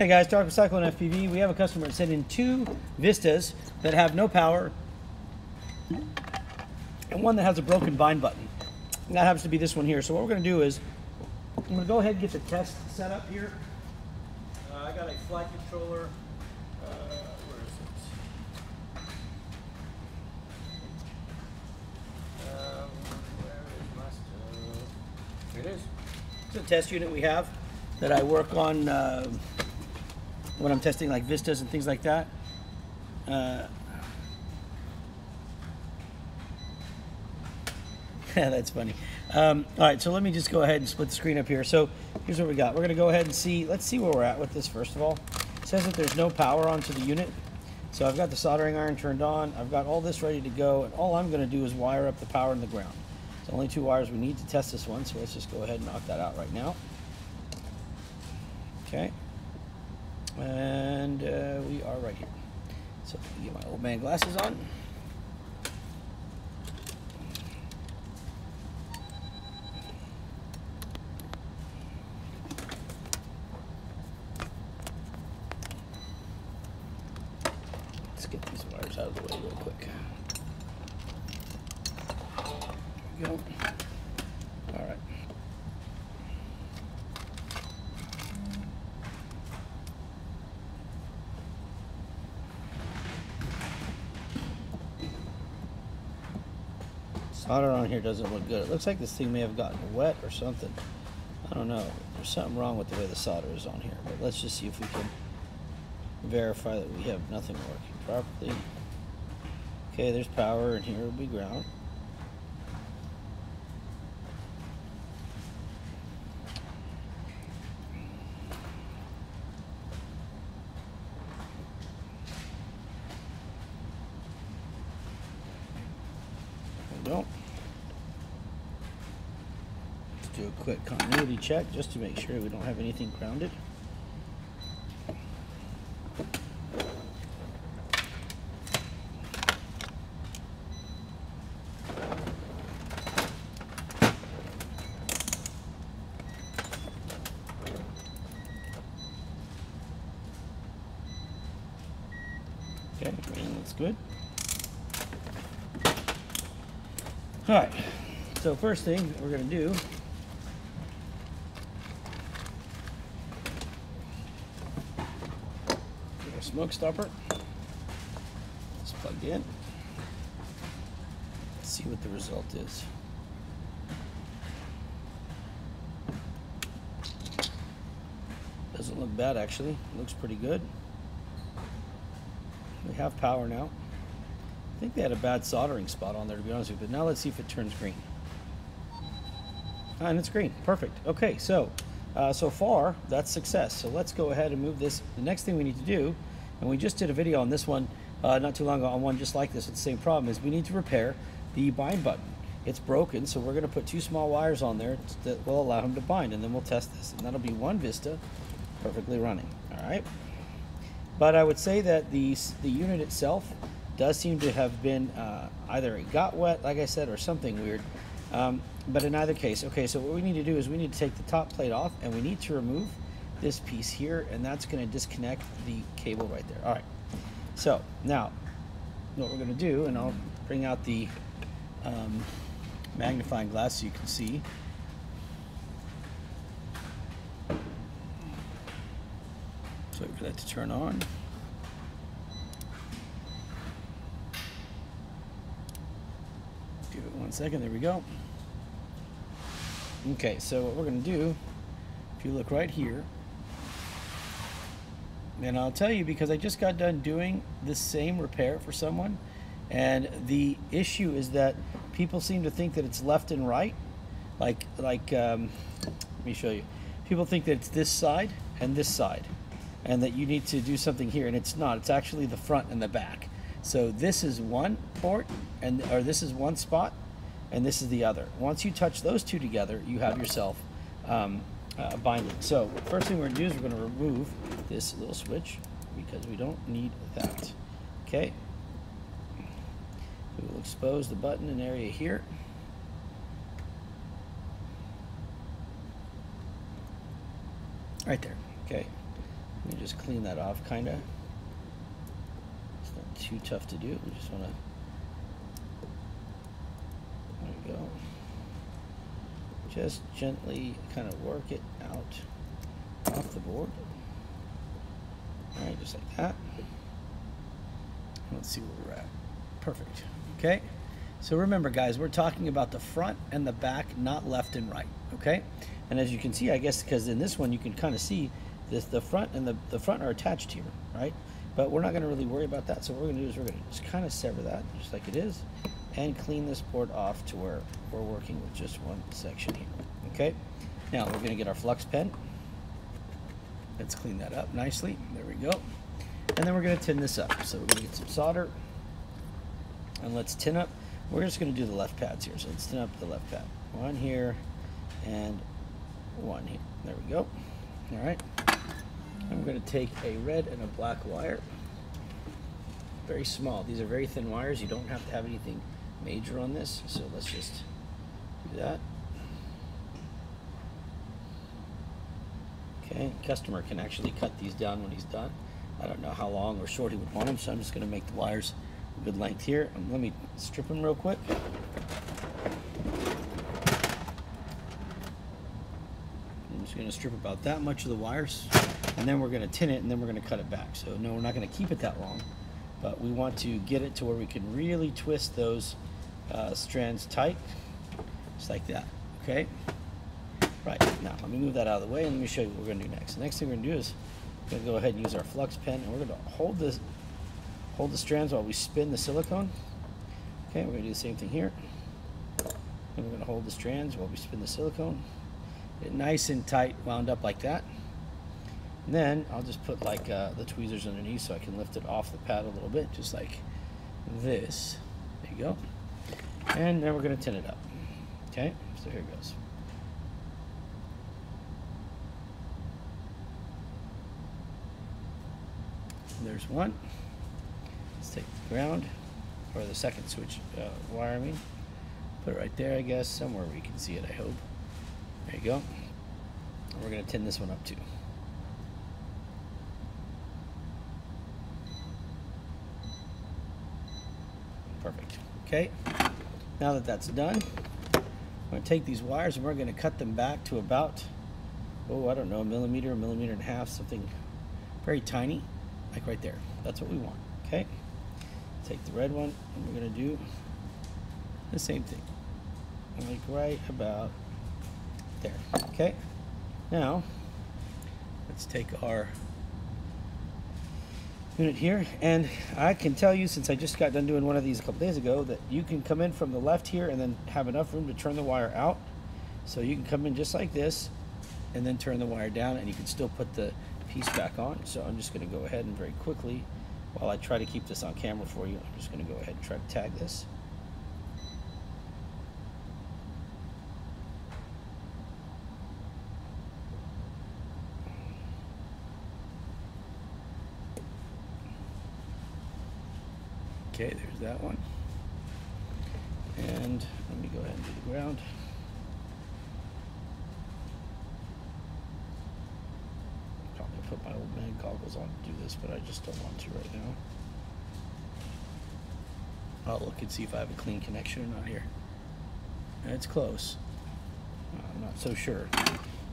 Hey guys, Talk with Cyclone FPV. We have a customer that sent in 2 Vistas that have no power and one that has a broken bind button. And that happens to be this one here. So what we're going to do is I'm going to go ahead and get the test set up here. I got a flight controller. Where is it? Here it is. It's a test unit we have that I work on when I'm testing like Vistas and things like that. That's funny. All right, so let me just go ahead and split the screen up here. So here's what we got. We're gonna go ahead and see, let's see where we're at with this first of all. It says that there's no power onto the unit. So I've got the soldering iron turned on. I've got all this ready to go. And all I'm gonna do is wire up the power in the ground. It's only 2 wires we need to test this one. So let's just go ahead and knock that out right now. Okay. And we are right here. So let me get my old man glasses on. Let's get these wires out of the way real quick. There we go. All right. Solder on here doesn't look good. It looks like this thing may have gotten wet or something. I don't know. There's something wrong with the way the solder is on here. But let's just see if we can verify that we have nothing working properly. Okay, there's power, and here will be ground. Nope. Let's do a quick continuity check just to make sure we don't have anything grounded. Okay, everything looks good. All right, so first thing we're going to do is a smoke stopper. It's plugged in. Let's see what the result is. Doesn't look bad actually. Looks pretty good. We have power now. I think they had a bad soldering spot on there, to be honest with you, but now let's see if it turns green. Ah, and it's green. Perfect. Okay, so so far that's success. So let's go ahead and move this. The next thing we need to do, and we just did a video on this one not too long ago on one just like this with the same problem, is we need to repair the bind button. It's broken, so we're going to put 2 small wires on there that will allow him to bind, and then we'll test this, and that'll be 1 Vista perfectly running. All right, but I would say that the unit itself does seem to have been either it got wet, like I said, or something weird. But in either case, okay, so what we need to do is we need to take the top plate off, and we need to remove this piece here, and that's going to disconnect the cable right there. All right, so now what we're going to do, and I'll bring out the magnifying glass so you can see. So wait for that to turn on. Give it 1 second. There we go. Okay, so what we're going to do, if you look right here, and I'll tell you because I just got done doing the same repair for someone, and the issue is that people seem to think that it's left and right, like let me show you. People think that it's this side, and that you need to do something here, and it's not. It's actually the front and the back. So this is one port, and or this is one spot, and this is the other. Once you touch those 2 together, you have yourself binding. So first thing we're going to do is we're going to remove this little switch because we don't need that. Okay. We will expose the button and area here. Right there. Okay. Let me just clean that off, kind of. It's not too tough to do. We just want to. There we go. Just gently kind of work it out off the board. All right, just like that. Let's see where we're at. Perfect. Okay. So remember, guys, we're talking about the front and the back, not left and right. Okay. And as you can see, I guess because in this one you can kind of see this, the front and the front are attached here, right? But we're not going to really worry about that. So what we're going to do is we're going to just kind of sever that just like it is, and clean this board off to where we're working with just one section here. Okay. Now we're going to get our flux pen. Let's clean that up nicely. There we go. And then we're going to tin this up. So we're going to get some solder and let's tin up. We're just going to do the left pads here. So let's tin up the left pad. One here and one here. There we go. All right. I'm going to take a red and a black wire. Very small. These are very thin wires. You don't have to have anything major on this. So let's just do that. Okay. Customer can actually cut these down when he's done. I don't know how long or short he would want them, so I'm just going to make the wires a good length here. And let me strip them real quick. I'm just going to strip about that much of the wires, and then we're going to tin it, and then we're going to cut it back. So no, we're not going to keep it that long, but we want to get it to where we can really twist those strands tight, just like that. Okay. Right. Now let me move that out of the way, and let me show you what we're going to do next. The next thing we're going to do is going to go ahead and use our flux pen, and we're going to hold the strands while we spin the silicone. Okay, we're going to do the same thing here, and we're going to hold the strands while we spin the silicone. Get it nice and tight, wound up like that. And then I'll just put like the tweezers underneath so I can lift it off the pad a little bit, just like this. There you go. And then we're going to tin it up. Okay, so here it goes. There's one. Let's take the ground, or the second switch wire, I mean. Put it right there, I guess, somewhere where you can see it, I hope. There you go. And we're going to tin this one up too. Perfect. Okay. Now that that's done, I'm going to take these wires and we're going to cut them back to about, oh, I don't know, a millimeter and a half, something very tiny. Like right there. That's what we want. Okay. Take the red one, and we're going to do the same thing. Like right about there. Okay. Now, let's take our unit here. And I can tell you, since I just got done doing one of these a couple days ago, that you can come in from the left here and then have enough room to turn the wire out. So you can come in just like this and then turn the wire down, and you can still put the piece back on. So I'm just going to go ahead and very quickly, while I try to keep this on camera for you, I'm just going to go ahead and try to tag this. Okay, there's that one. And let me go ahead and do the ground. Put my old man goggles on to do this, but I just don't want to right now. I'll look and see if I have a clean connection or not here. It's close. I'm not so sure.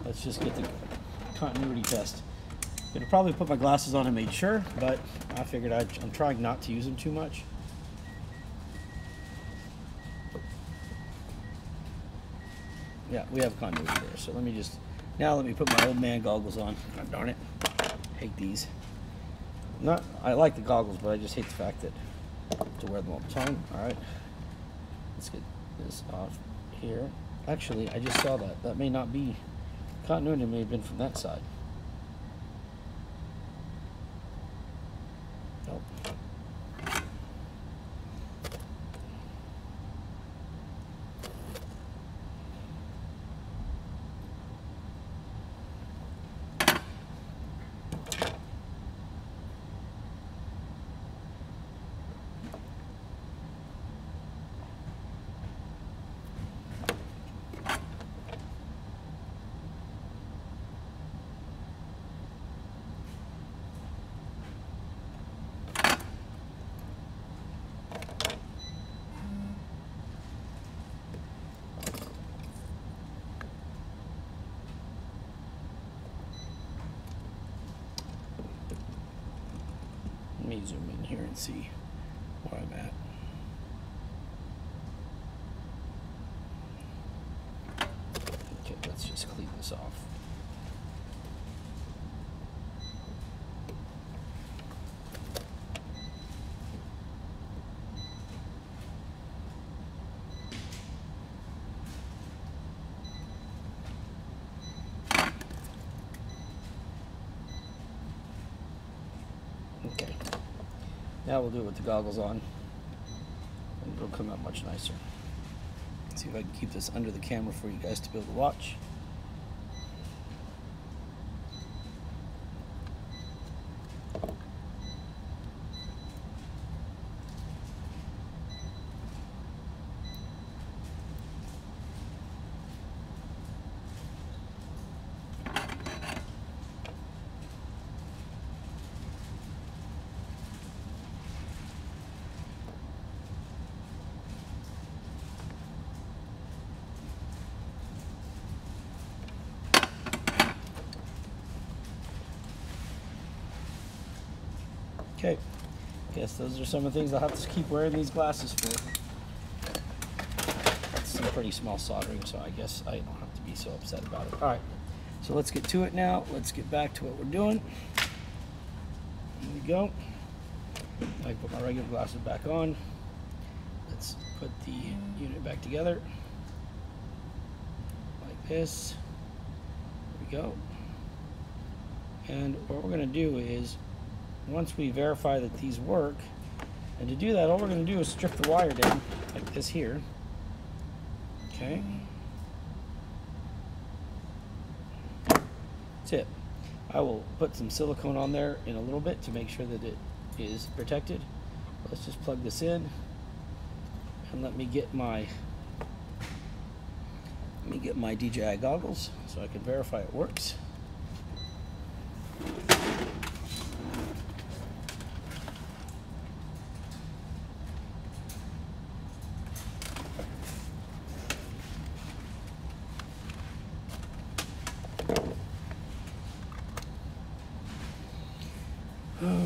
Let's just get the continuity test. Could have probably put my glasses on and made sure, but I figured I'm trying not to use them too much. Yeah, we have continuity there, so let me just... Now let me put my old man goggles on. God darn it. Hate these. Not, I like the goggles, but I just hate the fact that I have to wear them all the time. All right, let's get this off here. Actually, I just saw that. That may not be continuity. May have been from that side. Nope. zoom in here and see where I'm at. Okay, let's just clean this off. Okay, now we'll do it with the goggles on, and it'll come out much nicer. Let's see if I can keep this under the camera for you guys to be able to watch. Okay, guess those are some of the things I'll have to keep wearing these glasses for. That's some pretty small soldering, so I guess I don't have to be so upset about it. All right, so let's get to it now. Let's get back to what we're doing. Here we go. I put my regular glasses back on. Let's put the unit back together. Like this. There we go. And what we're going to do is, once we verify that these work, and to do that, all we're going to do is strip the wire down, like this here. Okay. That's it. I will put some silicone on there in a little bit to make sure that it is protected. Let's just plug this in, and let me get my DJI goggles so I can verify it works.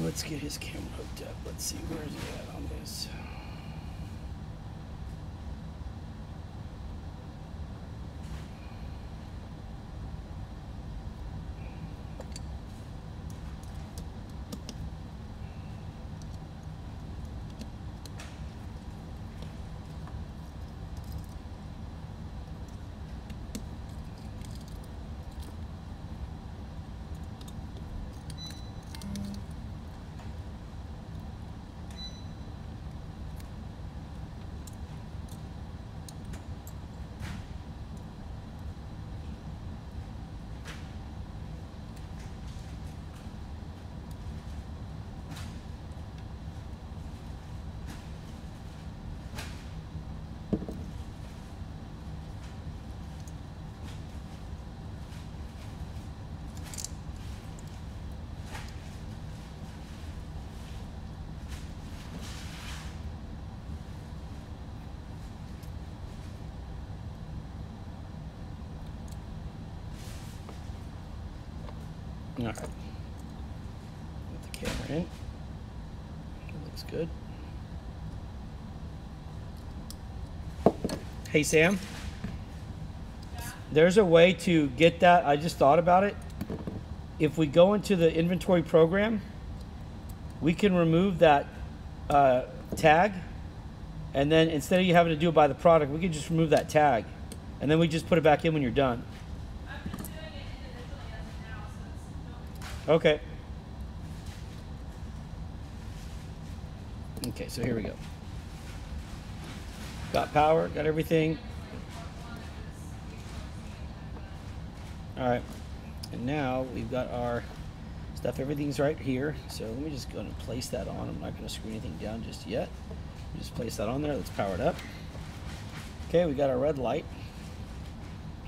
Let's get his camera hooked up. Let's see, where is he at on this? All right, put the camera in, it looks good. Hey Sam, yeah. There's a way to get that, I just thought about it. If we go into the inventory program, we can remove that tag, and then instead of you having to do it by the product, we can just remove that tag, and then we just put it back in when you're done. Okay. Okay, so here we go. Got power, got everything. All right, and now we've got our stuff. Everything's right here. So let me just go and place that on. I'm not gonna screw anything down just yet. Just place that on there, let's power it up. Okay, we got our red light.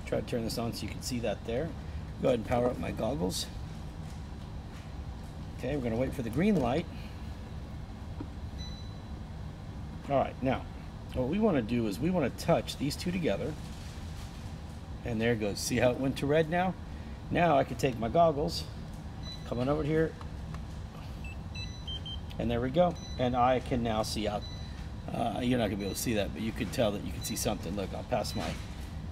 Try to turn this on so you can see that there. Go ahead and power up my goggles. Okay, we're gonna wait for the green light. All right, now, what we wanna do is we wanna touch these two together. And there it goes, see how it went to red now? Now I can take my goggles, come on over here, And there we go. And I can now see out. You're not gonna be able to see that, but you can tell that you can see something. Look, I'll pass my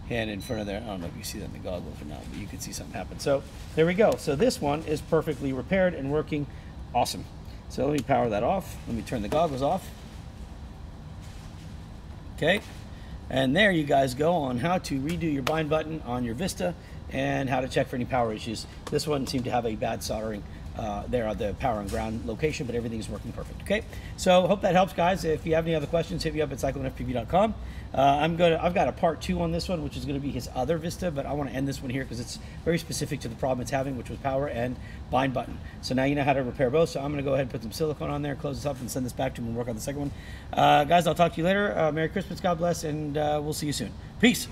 hand in front of there. I don't know if you see that in the goggles or not, but you can see something happen. So there we go. So this one is perfectly repaired and working awesome. So let me power that off. Let me turn the goggles off. Okay. And there you guys go on how to redo your bind button on your Vista and how to check for any power issues. This one seemed to have a bad soldering there at the power and ground location, but everything's working perfect. Okay, so hope that helps, guys. If you have any other questions, hit me up at cyclonefpv.com. I've got a part 2 on this one, which is gonna be his other Vista, but I want to end this one here because it's very specific to the problem it's having, which was power and bind button. So now you know how to repair both. So I'm gonna go ahead and put some silicone on there, close this up, and send this back to him and work on the second one. Guys, I'll talk to you later. Merry Christmas, God bless, and we'll see you soon. Peace.